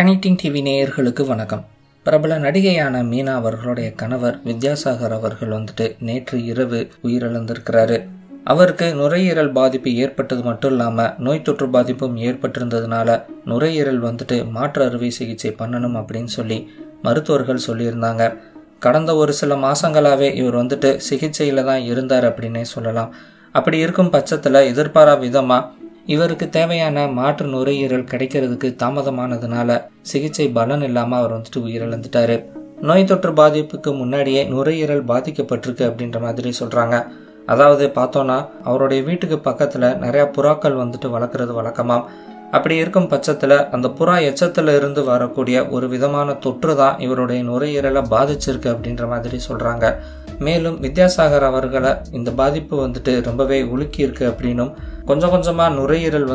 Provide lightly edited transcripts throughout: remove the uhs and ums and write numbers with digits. Connecting TV நேயர்களுக்கு வணக்கம். பிரபல நடிகையான மீனா அவர்களுடைய கணவர் வித்யாசாகர் அவர்கள் நேற்று இரவு உயிரிழந்திருக்கிறாரு. அவருக்கு நுரையீரல் பாதிப்பு ஏற்பட்டது மட்டும் இல்லாமல் நோய் தொற்று பாதிப்பும் ஏற்பட்டிருந்ததுனால நுரையீரல் மாற்று அறுவை சிகிச்சை பண்ணணும் அப்படின்னு சொல்லி மருத்துவர்கள் சொல்லியிருந்தாங்க. கடந்த ஒரு சில மாதங்களாகவே இவர் சிகிச்சையில் தான் இருந்தார் அப்படின்னே சொல்லலாம். அப்படி இருக்கும் பட்சத்தில் எதிர்பாரா விதமாக இவருக்கு தேவையான மாற்று நுரையீரல் கிடைக்கிறதுக்கு தாமதமானதுனால சிகிச்சை பலன் இல்லாமல் அவர் உயிரிழந்துட்டாரு. நோய் தொற்று பாதிப்புக்கு முன்னாடியே நுரையீரல் பாதிக்கப்பட்டிருக்கு அப்படின்ற மாதிரி சொல்கிறாங்க. அதாவது பார்த்தோன்னா அவருடைய வீட்டுக்கு பக்கத்தில் நிறையா புறாக்கள் வளர்க்குறது வழக்கமாம். அப்படி இருக்கும் பட்சத்தில் அந்த புறா எச்சத்தில் இருந்து வரக்கூடிய ஒரு விதமான தொற்று தான் இவருடைய நுரையீரலை பாதிச்சிருக்கு அப்படின்ற மாதிரி சொல்கிறாங்க. மேலும் வித்யாசாகர் அவர்களை இந்த பாதிப்பு ரொம்பவே உலுக்கியிருக்கு அப்படின்னும் கொஞ்சம் கொஞ்சமாக நுரையீரல்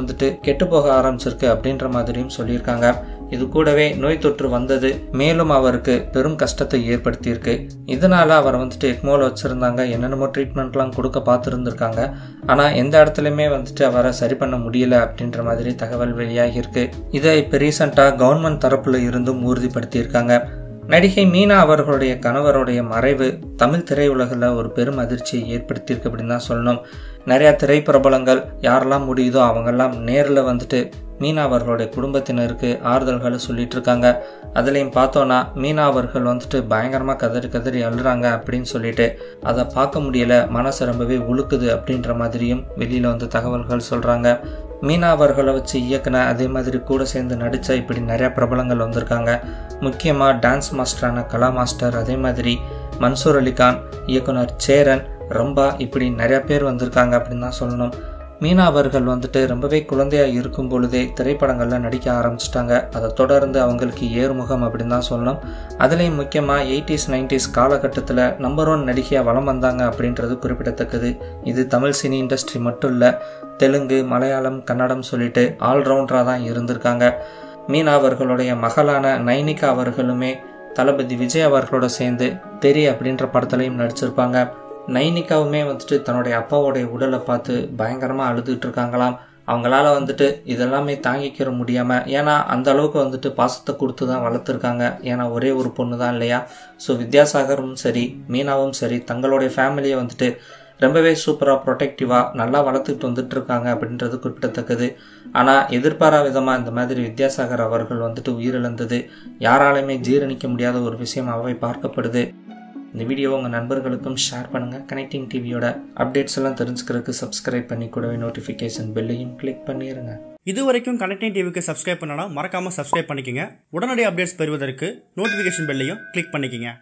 கெட்டு போக ஆரம்பிச்சிருக்கு அப்படின்ற மாதிரியும் சொல்லியிருக்காங்க. இது கூடவே நோய் தொற்று வந்தது மேலும் அவருக்கு பெரும் கஷ்டத்தை ஏற்படுத்தியிருக்கு. இதனால அவர் எக்மோல வச்சுருந்தாங்க. என்னென்னமோ ட்ரீட்மெண்ட்லாம் கொடுக்க பார்த்துருந்துருக்காங்க. ஆனால் எந்த இடத்துலையுமே அவரை சரி பண்ண முடியல அப்படின்ற மாதிரி தகவல் வெளியாகியிருக்கு. இதை இப்போ ரீசெண்டாக கவர்மெண்ட் தரப்புல இருந்தும் உறுதிப்படுத்தியிருக்காங்க. நடிகை மீனா அவர்களுடைய கணவருடைய மறைவு தமிழ் திரையுலகில் ஒரு பெரும் அதிர்ச்சியை ஏற்படுத்தியிருக்கு அப்படின்னு தான் சொல்லணும். நிறையா திரைப்பிரபலங்கள் யாரெல்லாம் முடியுதோ அவங்கெல்லாம் நேரில் மீனா அவர்களுடைய குடும்பத்தினருக்கு ஆறுதல்களை சொல்லிட்டு இருக்காங்க. அதுலேயும் பார்த்தோன்னா மீனா அவர்கள் பயங்கரமாக கதறி அழுறாங்க அப்படின்னு சொல்லிட்டு அதை பார்க்க முடியலை, மனசு ரொம்பவே உழுக்குது அப்படின்ற மாதிரியும் வெளியில் தகவல்கள் சொல்கிறாங்க. மீனா அவர்களை வச்சு இயக்குன அதே மாதிரி கூட சேர்ந்து நடித்த இப்படி நிறையா பிரபலங்கள் வந்திருக்காங்க. முக்கியமாக டான்ஸ் மாஸ்டரான கலா மாஸ்டர், அதே மாதிரி மன்சூர் அலிகான், இயக்குனர் சேரன், ரம்பா, இப்படி நிறையா பேர் வந்திருக்காங்க அப்படின்னு தான் சொல்லணும். மீனா அவர்கள் ரொம்பவே குழந்தையாக இருக்கும் பொழுதே திரைப்படங்களில் நடிக்க ஆரம்பிச்சிட்டாங்க. அதை தொடர்ந்து அவங்களுக்கு ஏறுமுகம் அப்படின்னு தான் சொல்லணும். அதுலேயும் முக்கியமாக 80s 90s காலகட்டத்தில் நம்பர் 1 நடிகையாக வலம் வந்தாங்க அப்படின்றது குறிப்பிடத்தக்கது. இது தமிழ் சினி இண்டஸ்ட்ரி மட்டும் இல்லை, தெலுங்கு, மலையாளம், கன்னடம் சொல்லிட்டு ஆல்ரவுண்டராக தான் இருந்திருக்காங்க. மீனா அவர்களுடைய மகளான நைனிகா அவர்களுமே தளபதி விஜய் அவர்களோட சேர்ந்து தெரி அப்படின்ற படத்துலையும் நடிச்சிருப்பாங்க. நைனிகாவுமே தன்னுடைய அப்பாவோடைய உடலை பார்த்து பயங்கரமாக அழுதுகிட்டு இருக்காங்களாம். அவங்களால இதெல்லாமே தாங்கிக்கிற முடியாமல், ஏன்னா அந்த அளவுக்கு பாசத்தை கொடுத்து தான் வளர்த்துருக்காங்க. ஏன்னா ஒரே ஒரு பொண்ணு தான் இல்லையா. ஸோ வித்யாசாகரும் சரி மீனாவும் சரி தங்களுடைய ஃபேமிலியை ரொம்பவே சூப்பராக ப்ரொடெக்டிவாக நல்லா வளர்த்துட்டு இருக்காங்க அப்படின்றது குறிப்பிடத்தக்கது. ஆனால் எதிர்பாரா விதமாக இந்த மாதிரி வித்யாசாகர் அவர்கள் உயிரிழந்தது யாராலையுமே ஜீரணிக்க முடியாத ஒரு விஷயமாகவே பார்க்கப்படுது. இந்த வீடியோவை உங்கள் நண்பர்களுக்கும் ஷேர் பண்ணுங்கள். கனெக்டிங் டிவியோட அப்டேட்ஸ் எல்லாம் தெரிஞ்சுக்கிறதுக்கு சப்ஸ்கிரைப் பண்ணி கூடவே நோட்டிஃபிகேஷன் பெல்லையும் கிளிக் பண்ணிடுங்க. இது வரைக்கும் கனெக்டிங் டிவிக்கு சப்ஸ்கிரைப் பண்ணனா மறக்காமல் சப்ஸ்கிரைப் பண்ணிக்கோங்க. உடனடி அப்டேட்ஸ் பெறுவதற்கு நோட்டிஃபிகேஷன் பெல்லையும் கிளிக் பண்ணிக்கோங்க.